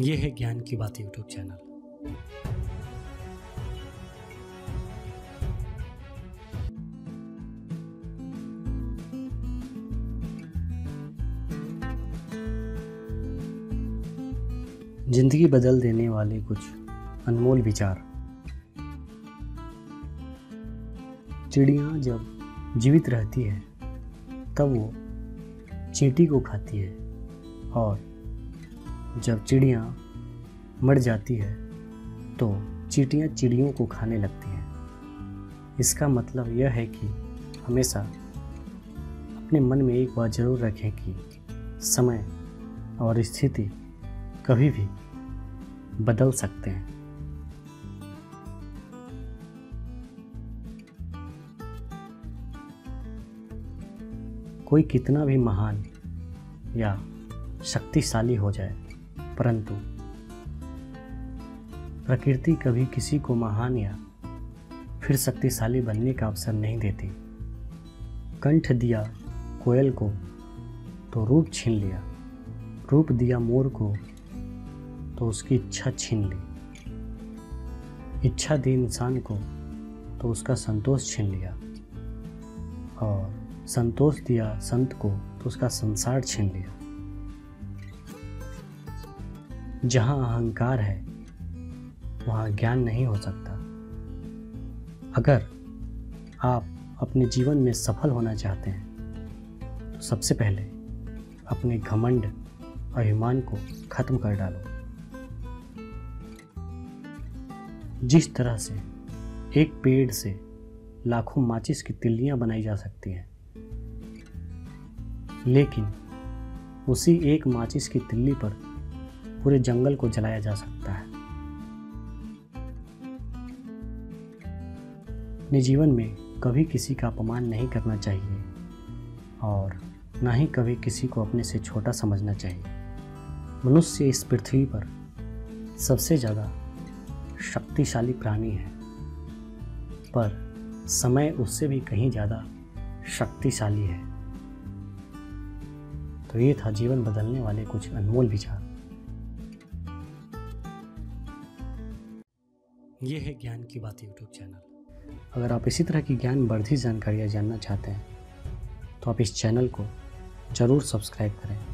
ये है ज्ञान की बातें यूट्यूब चैनल। जिंदगी बदल देने वाले कुछ अनमोल विचार। चिड़िया जब जीवित रहती है तब वो चींटी को खाती है, और जब चिड़िया मर जाती है तो चींटियाँ चिड़ियों को खाने लगती हैं। इसका मतलब यह है कि हमेशा अपने मन में एक बात ज़रूर रखें कि समय और स्थिति कभी भी बदल सकते हैं। कोई कितना भी महान या शक्तिशाली हो जाए, परंतु प्रकृति कभी किसी को महान या फिर शक्तिशाली बनने का अवसर नहीं देती। कंठ दिया कोयल को तो रूप छीन लिया, रूप दिया मोर को तो उसकी इच्छा छीन ली, इच्छा दी इंसान को तो उसका संतोष छीन लिया, और संतोष दिया संत को तो उसका संसार छीन लिया। जहाँ अहंकार है वहाँ ज्ञान नहीं हो सकता। अगर आप अपने जीवन में सफल होना चाहते हैं तो सबसे पहले अपने घमंड और अभिमान को खत्म कर डालो। जिस तरह से एक पेड़ से लाखों माचिस की तिल्लियाँ बनाई जा सकती हैं, लेकिन उसी एक माचिस की तिल्ली पर पूरे जंगल को जलाया जा सकता है। अपने जीवन में कभी किसी का अपमान नहीं करना चाहिए और ना ही कभी किसी को अपने से छोटा समझना चाहिए। मनुष्य इस पृथ्वी पर सबसे ज़्यादा शक्तिशाली प्राणी है, पर समय उससे भी कहीं ज़्यादा शक्तिशाली है। तो ये था जीवन बदलने वाले कुछ अनमोल विचार। ये है ज्ञान की बातें यूट्यूब चैनल। अगर आप इसी तरह की ज्ञानवर्धक जानकारियाँ जानना चाहते हैं तो आप इस चैनल को ज़रूर सब्सक्राइब करें।